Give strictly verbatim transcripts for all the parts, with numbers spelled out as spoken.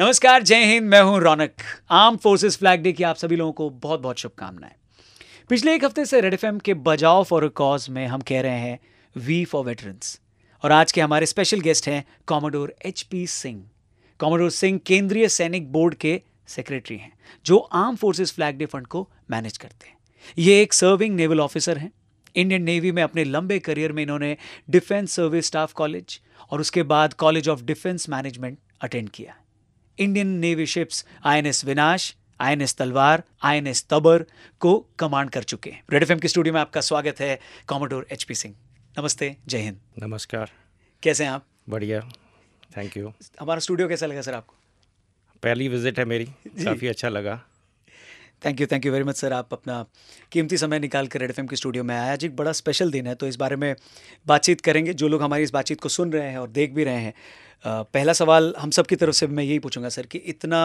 नमस्कार, जय हिंद। मैं हूं Raunak. Arm forces flag day की आप सभी लोगों को बहुत बहुत शुभकामनाएं। पिछले एक हफ्ते से रेड एफएम के बजाओ फॉर अ कॉज में हम कह रहे हैं वी फॉर वेटरन्स, और आज के हमारे स्पेशल गेस्ट हैं commodore HP Singh. Commodore Singh केंद्रीय सैनिक बोर्ड के सेक्रेटरी हैं जो arm forces flag day fund को मैनेज करते हैं। ये एक सर्विंग नेवल ऑफिसर हैं। इंडियन नेवी में अपने लंबे करियर में इन्होंने डिफेंस सर्विस स्टाफ कॉलेज और उसके बाद college of defence management attend किया। Indian navy ships INS Vinash, INS Talwar, INS Tabar को कमांड कर चुके हैं। रेड एफएम के स्टूडियो में आपका स्वागत है कॉमोडोर एचपी सिंह। नमस्ते, जय हिंद। नमस्कार, कैसे हैं आप? बढ़िया, थैंक यू। हमारा स्टूडियो कैसा लगा सर आपको? पहली विजिट है मेरी, काफ़ी अच्छा लगा। Thank you, thank you very much sir. आप अपना कीमती समय निकाल कर रेड एफएम के स्टूडियो में आए। आज एक बड़ा स्पेशल दिन है तो इस बारे में बातचीत करेंगे। जो लोग हमारी इस बातचीत को सुन रहे हैं और देख भी रहे हैं, Uh, पहला सवाल हम सब की तरफ से मैं यही पूछूंगा सर कि इतना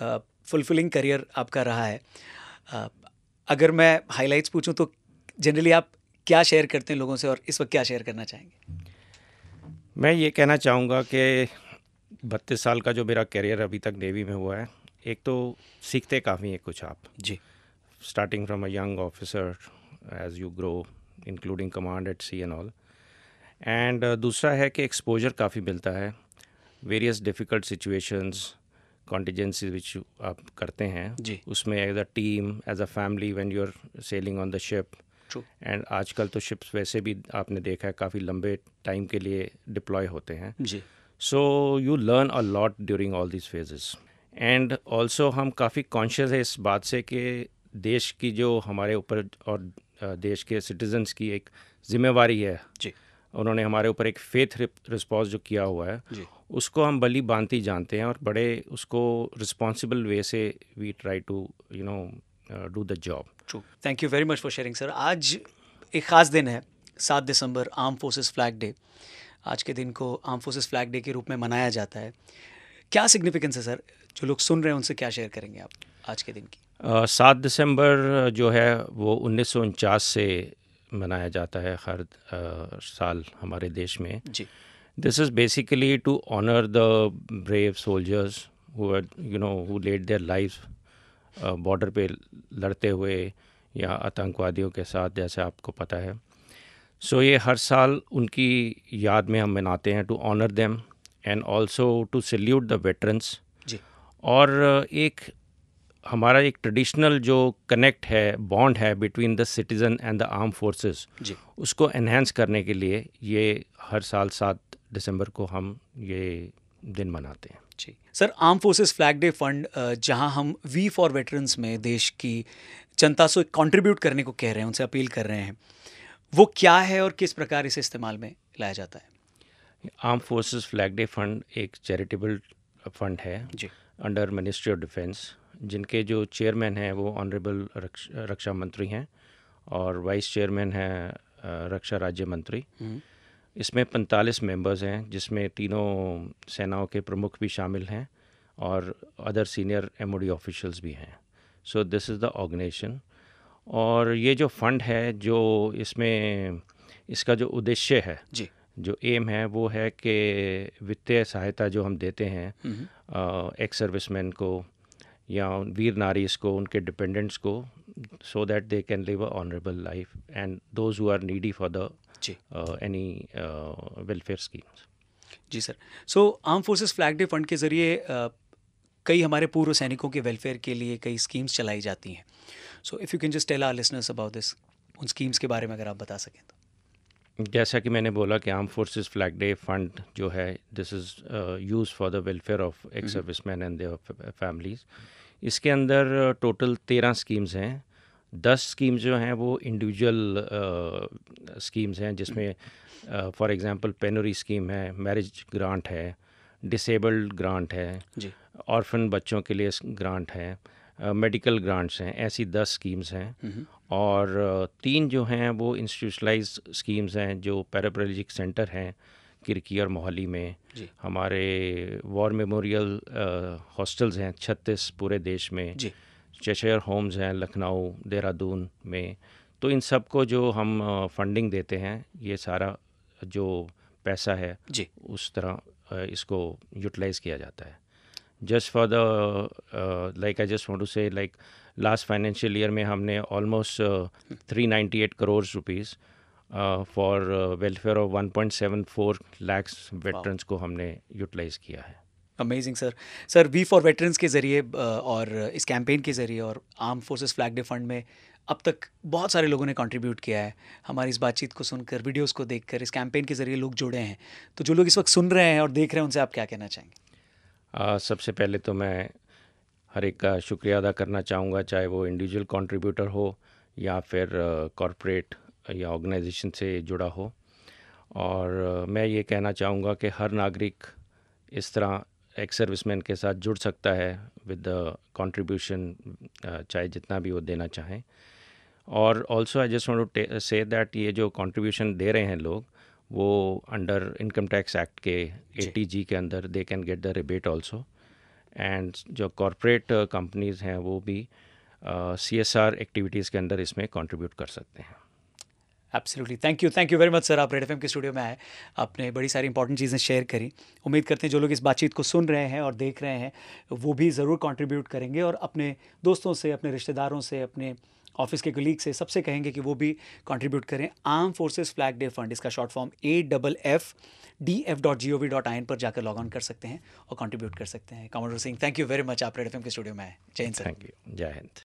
फुलफिलिंग uh, करियर आपका रहा है, uh, अगर मैं हाइलाइट्स पूछूं तो जनरली आप क्या शेयर करते हैं लोगों से और इस वक्त क्या शेयर करना चाहेंगे? मैं ये कहना चाहूँगा कि बत्तीस साल का जो मेरा करियर अभी तक नेवी में हुआ है, एक तो सीखते काफ़ी हैं कुछ आप जी, starting from a young officer as you grow including command at sea and all, and uh, दूसरा है कि एक्सपोजर काफ़ी मिलता है various difficult situations, contingency which आप करते हैं जी, उसमें as a team, as a family when you are sailing on the ship. And आजकल तो शिप्स वैसे भी आपने देखा है काफ़ी लंबे टाइम के लिए डिप्लॉय होते हैं जी, so you learn a lot during all this phases. And also हम काफ़ी कॉन्शियस है इस बात से कि देश की जो हमारे ऊपर और देश के सिटीजन्स की एक जिम्मेवारी है जी, उन्होंने हमारे ऊपर एक फेथ रिस्पॉन्स जो किया हुआ है उसको हम भली भांति जानते हैं और बड़े उसको रिस्पॉन्सिबल वे से we try to you know do the job. Thank you very much for sharing sir. आज एक ख़ास दिन है, सात दिसंबर आर्म फोर्सेस फ्लैग डे। आज के दिन को आर्म फोर्सेस फ्लैग डे के रूप में मनाया जाता है। क्या सिग्निफिकेंस है सर? जो लोग सुन रहे हैं उनसे क्या शेयर करेंगे आप आज के दिन की? सात uh, दिसंबर जो है वो उन्नीस सौ उनचास से मनाया जाता है हर आ, साल हमारे देश में। This is basically to honour the brave soldiers who are you know who lead their lives border पे लड़ते हुए या आतंकवादियों के साथ, जैसे आपको पता है। सो so, ये हर साल उनकी याद में हम मनाते हैं, to honour them and also to salute the veterans. और एक हमारा एक ट्रेडिशनल जो कनेक्ट है, बॉन्ड है between the citizen and the arm forces, उसको एनहेंस करने के लिए ये हर साल सात दिसंबर को हम ये दिन मनाते हैं जी। Sir, arm forces flag day fund, जहां हम वी फॉर वेटरन्स में देश की जनता से कंट्रीब्यूट करने को कह रहे हैं, उनसे अपील कर रहे हैं, वो क्या है और किस प्रकार इसे इस्तेमाल में लाया जाता है? Arm forces flag day fund एक चैरिटेबल फंड है जी अंडर मिनिस्ट्री ऑफ डिफेंस, जिनके जो चेयरमैन हैं वो ऑनरेबल रक्ष, रक्षा मंत्री हैं और वाइस चेयरमैन हैं रक्षा राज्य मंत्री। इसमें पैंतालीस मेंबर्स हैं जिसमें तीनों सेनाओं के प्रमुख भी शामिल हैं और अदर सीनियर एमओडी ऑफिशियल्स भी हैं। So this is the organisation. और ये जो फंड है, जो इसमें इसका जो उद्देश्य है जी, जो एम है वो है कि वित्तीय सहायता जो हम देते हैं एक्स सर्विसमैन को या वीर नारीज़ को, उनके डिपेंडेंट्स को, so that they can live a honourable life and those who are needy for the any welfare schemes. जी sir. So arm forces flag day fund के ज़रिए uh, कई हमारे पूर्व सैनिकों के वेलफेयर के लिए कई स्कीम्स चलाई जाती हैं। So if you can just tell our listeners about this, उन स्कीम्स के बारे में अगर आप बता सकें तो। जैसा कि मैंने बोला कि arm forces flag day fund जो है, this is use for the welfare of ex serviceman and their families. इसके अंदर टोटल तेरह स्कीम्स हैं। दस स्कीम्स जो हैं वो इंडिविजुअल स्कीम्स uh, हैं, जिसमें फॉर एग्जांपल पेनोरी स्कीम है, मैरिज ग्रांट है, डिसेबल्ड ग्रांट है, ऑर्फन बच्चों के लिए ग्रांट है, मेडिकल uh, ग्रांट्स हैं। ऐसी दस स्कीम्स हैं। और uh, तीन जो हैं वो इंस्टीट्यूशनलाइज स्कीम्स हैं, जो पैराप्लेजिक सेंटर हैं किरकी और मोहाली में, हमारे वॉर मेमोरियल हॉस्टल्स हैं छत्तीस पूरे देश में, चेशर होम्स हैं लखनऊ देहरादून में। तो इन सब को जो हम फंडिंग uh, देते हैं, ये सारा जो पैसा है उस तरह uh, इसको यूटिलाइज़ किया जाता है। just for the, uh, like I just want to say, like last financial year में हमने almost uh, three ninety-eight crores rupees uh, for uh, welfare of one point seven four lakhs veterans wow. को हमने utilize किया है. Amazing sir. Sir, we for veterans के ज़रिए और इस कैंपेन के ज़रिए और arm forces flag day fund में अब तक बहुत सारे लोगों ने कंट्रीब्यूट किया है. हमारी इस बातचीत को सुनकर, वीडियोस को देखकर, इस कैंपेन के ज़रिए लोग जुड़े हैं. तो जो लोग इस वक्त सुन रहे हैं और देख रहे हैं, उनसे आप क्या कहना चाहेंगे? आ, सबसे पहले तो मैं हर एक का शुक्रिया अदा करना चाहूँगा, चाहे वो इंडिविजुअल कॉन्ट्रीब्यूटर हो या फिर कॉरपोरेट या ऑर्गेनाइजेशन से जुड़ा हो. और मैं ये कहना चाहूँगा कि हर नागरिक इस तरह एक्स सर्विसमैन के साथ जुड़ सकता है विद कंट्रीब्यूशन, चाहे जितना भी वो देना चाहें. और also I just want to say that ये जो कंट्रीब्यूशन दे रहे हैं लोग, वो अंडर इनकम टैक्स एक्ट के एटीजी के अंदर they can get the rebate also. And जो कॉरपोरेट कंपनीज़ हैं वो भी सीएसआर एक्टिविटीज़ के अंदर इसमें कंट्रीब्यूट कर सकते हैं. Absolutely. Thank you thank you very much sir. आप रेड एफएम के स्टूडियो में आए, आपने बड़ी सारी इंपॉर्टेंट चीज़ें शेयर करी. उम्मीद करते हैं जो लोग इस बातचीत को सुन रहे हैं और देख रहे हैं वो भी ज़रूर कंट्रीब्यूट करेंगे और अपने दोस्तों से, अपने रिश्तेदारों से, अपने ऑफिस के कलीग से, सबसे कहेंगे कि वो भी कंट्रीब्यूट करें. Arm forces flag day fund, इसका short form A double F D F dot G O V dot I N पर जाकर लॉग ऑन कर सकते हैं और कंट्रीब्यूट कर सकते हैं. Commodore Singh, thank you very much. आप रेड एफएम के स्टूडियो में आए. जय हिंद. Thank you. जय हिंद.